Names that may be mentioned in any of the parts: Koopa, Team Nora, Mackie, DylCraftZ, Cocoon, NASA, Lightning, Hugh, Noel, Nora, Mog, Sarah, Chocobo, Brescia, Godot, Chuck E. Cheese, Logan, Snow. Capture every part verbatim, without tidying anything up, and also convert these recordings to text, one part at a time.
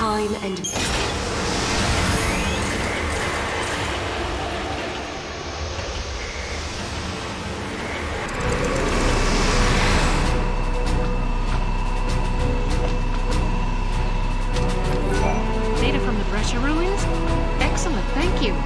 time and data from the Brescia ruins? Excellent, thank you.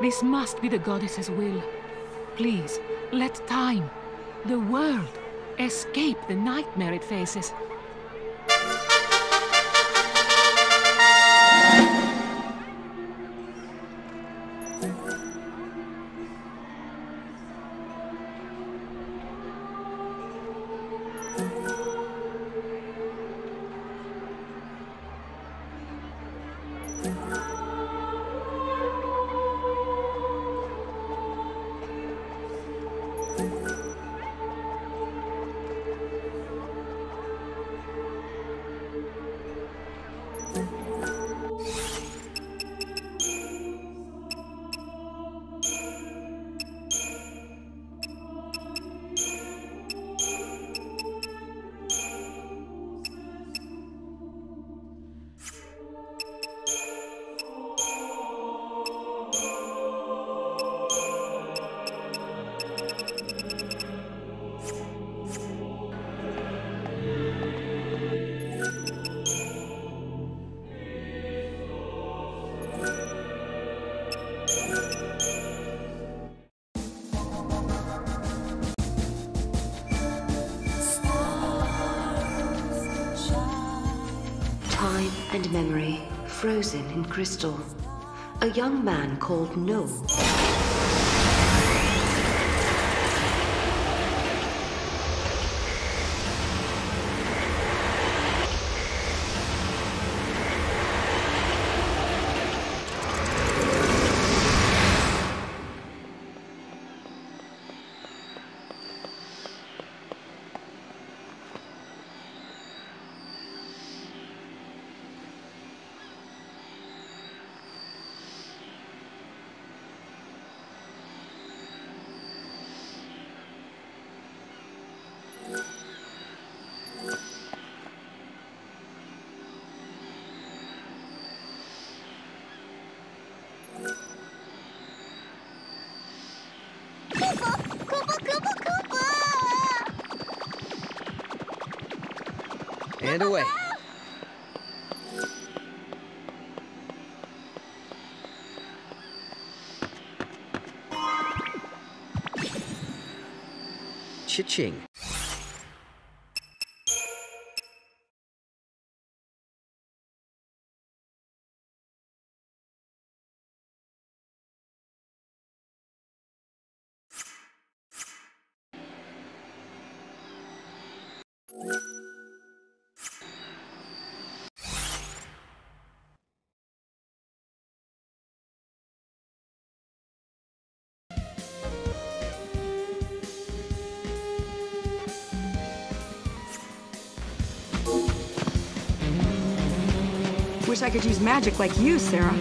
This must be the goddess's will. Please, let time, the world, escape the nightmare it faces. and memory frozen in crystal. A young man called Noel. And away. Cha-ching. Wish I could use magic like you, Sarah.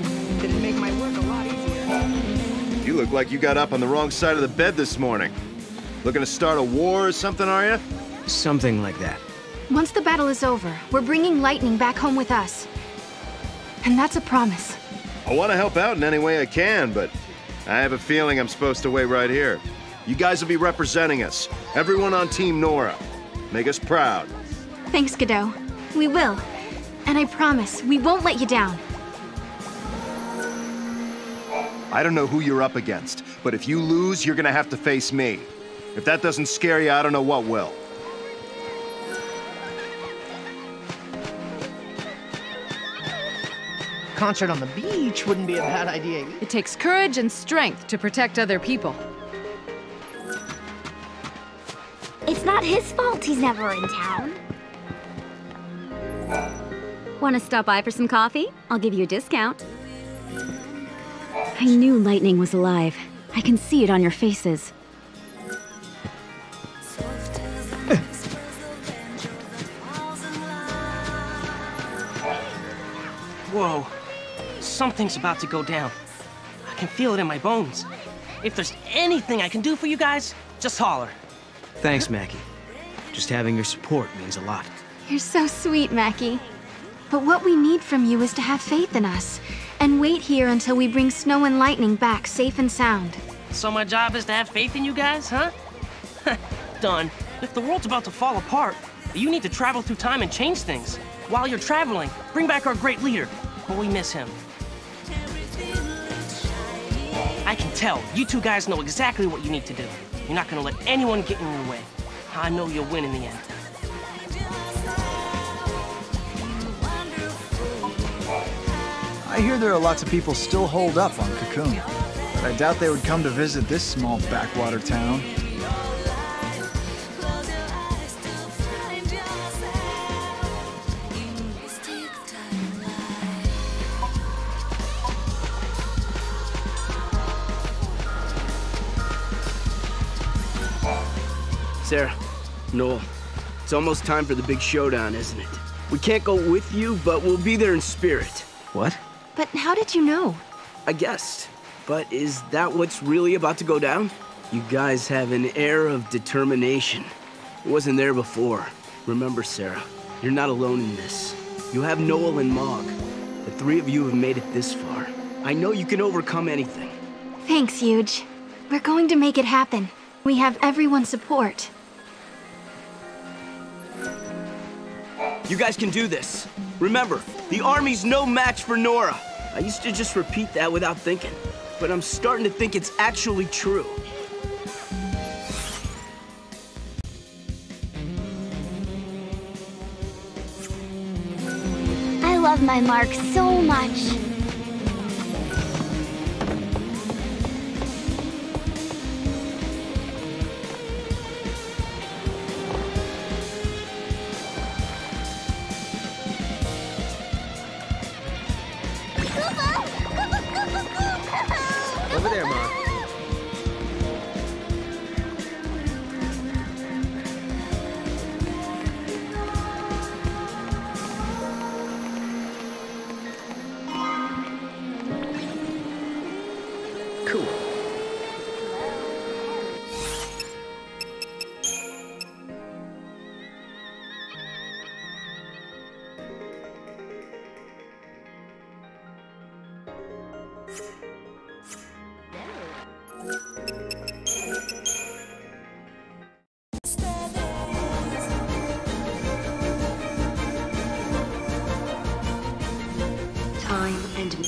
It'd make my work a lot easier. You look like you got up on the wrong side of the bed this morning. Looking to start a war or something, are you? Something like that. Once the battle is over, we're bringing Lightning back home with us. And that's a promise. I want to help out in any way I can, but I have a feeling I'm supposed to wait right here. You guys will be representing us. Everyone on Team Nora. Make us proud. Thanks, Godot. We will. And I promise, we won't let you down. I don't know who you're up against, but if you lose, you're gonna have to face me. If that doesn't scare you, I don't know what will. Concert on the beach wouldn't be a bad idea. It takes courage and strength to protect other people. It's not his fault he's never in town. Want to stop by for some coffee? I'll give you a discount. I knew Lightning was alive. I can see it on your faces. Whoa. Something's about to go down. I can feel it in my bones. If there's anything I can do for you guys, just holler. Thanks, Mackie. Just having your support means a lot. You're so sweet, Mackie. But what we need from you is to have faith in us, and wait here until we bring Snow and Lightning back safe and sound. So my job is to have faith in you guys, huh? Done. If the world's about to fall apart, you need to travel through time and change things. While you're traveling, bring back our great leader. But we miss him. I can tell. You two guys know exactly what you need to do. You're not gonna let anyone get in your way. I know you'll win in the end. I hear there are lots of people still holed up on Cocoon, but I doubt they would come to visit this small backwater town. Sarah, Noel, it's almost time for the big showdown, isn't it? We can't go with you, but we'll be there in spirit. What? But how did you know? I guessed. But is that what's really about to go down? You guys have an air of determination. It wasn't there before. Remember, Sarah, you're not alone in this. You have Noel and Mog. The three of you have made it this far. I know you can overcome anything. Thanks, Hugh. We're going to make it happen. We have everyone's support. You guys can do this. Remember, the army's no match for Nora. I used to just repeat that without thinking, but I'm starting to think it's actually true. I love love my mark so much. Over there, Mog. Cool. Time and me.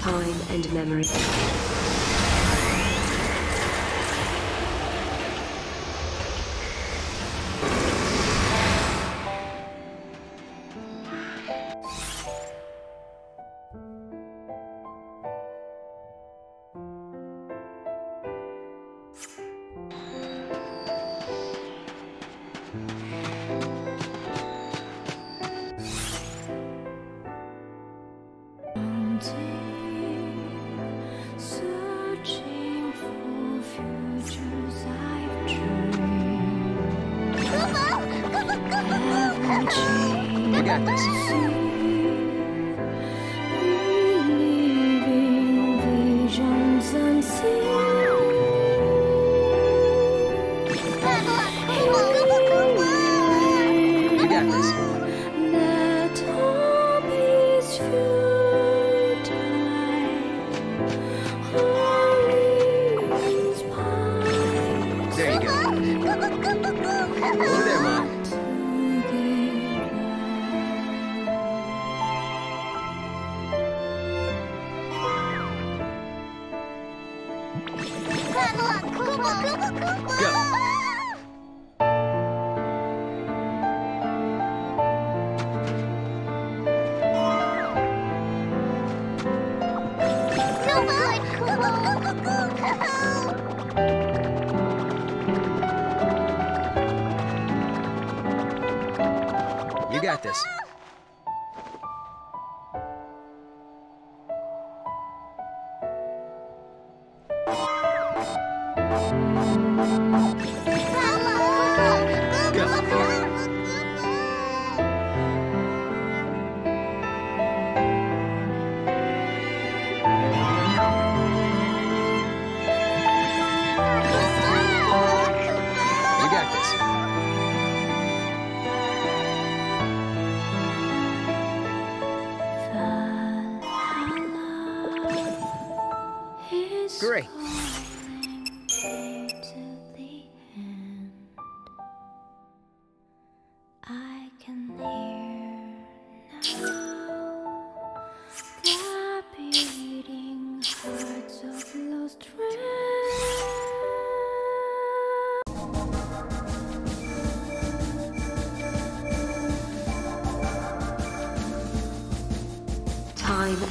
Time and memory. Time.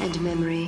And memory.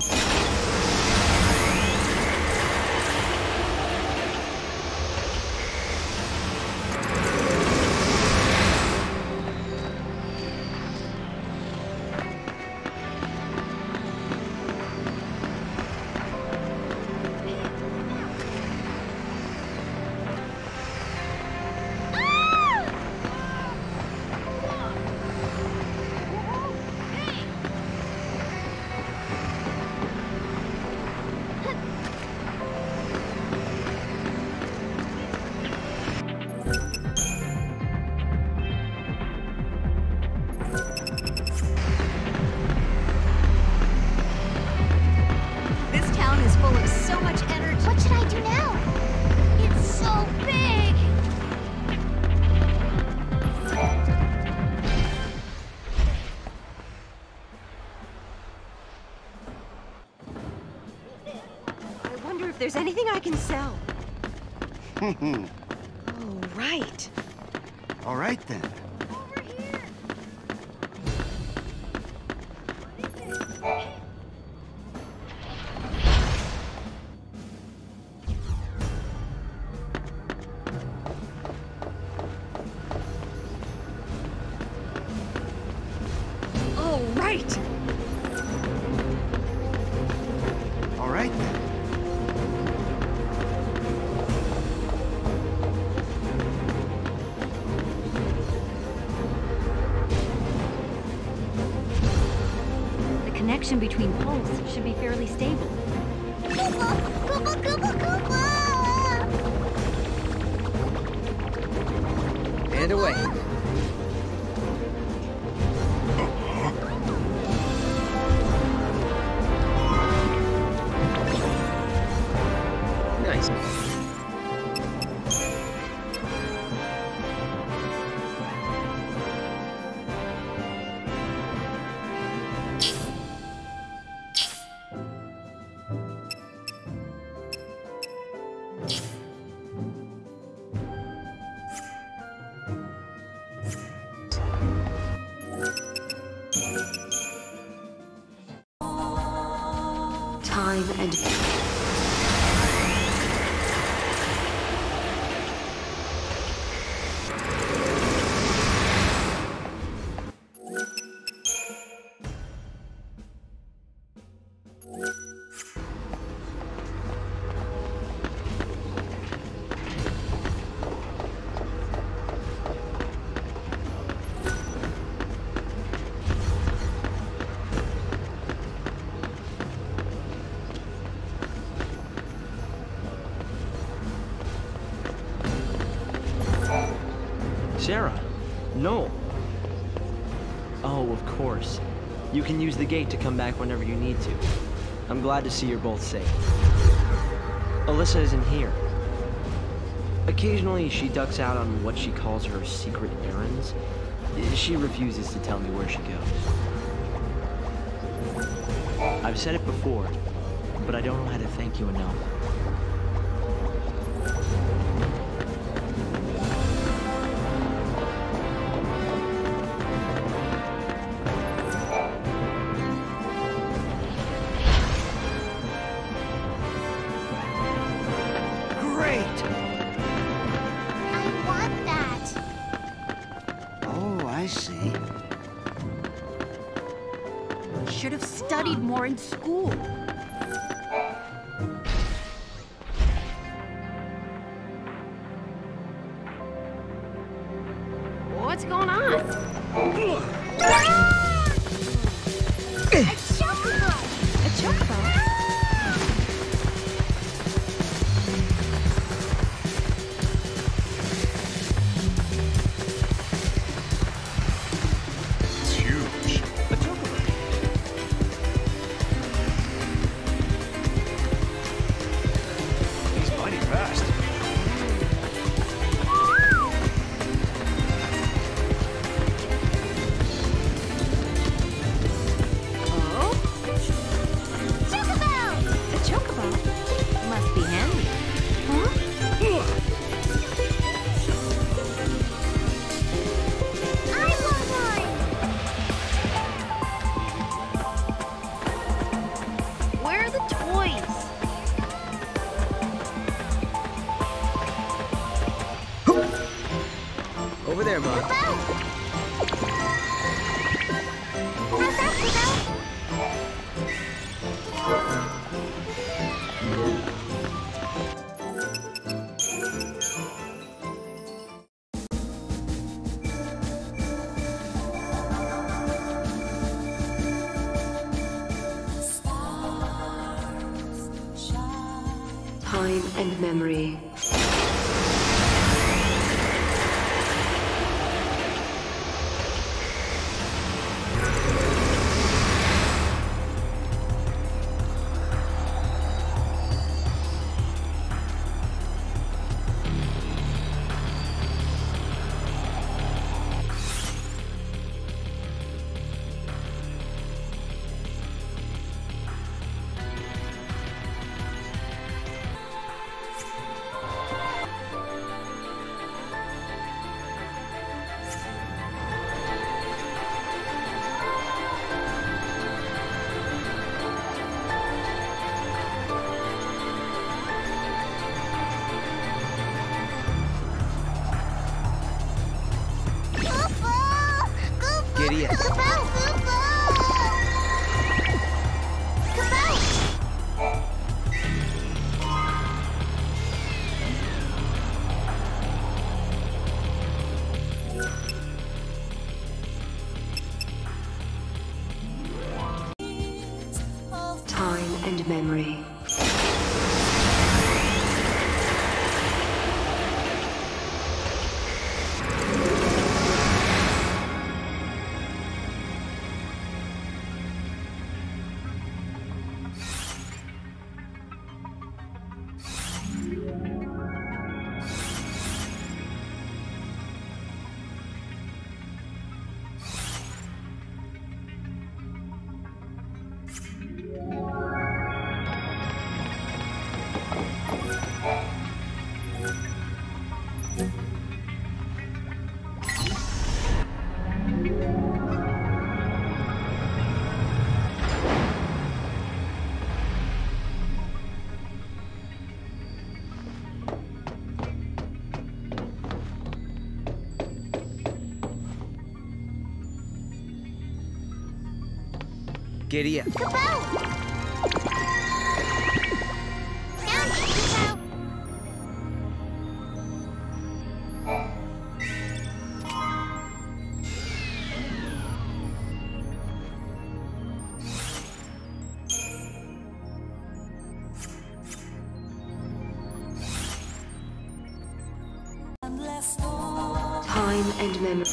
There's anything I can sell. Oh, right. All right, then. Over here. What is it? Oh, right. All right, then. Between poles should be fairly stable. Koopa, Koopa, Koopa, Koopa! And away. Sarah, Noel. Oh, of course. You can use the gate to come back whenever you need to. I'm glad to see you're both safe. Alyssa isn't here. Occasionally, she ducks out on what she calls her secret errands. She refuses to tell me where she goes. I've said it before, but I don't know how to thank you enough. should have studied more in school. What's going on? Ah! A chocobo! A chocobo? Ah! It's huge. A chocobo. He's mighty fast. Time and memory. Memory. Giddy up. Kaboom! Time and memory.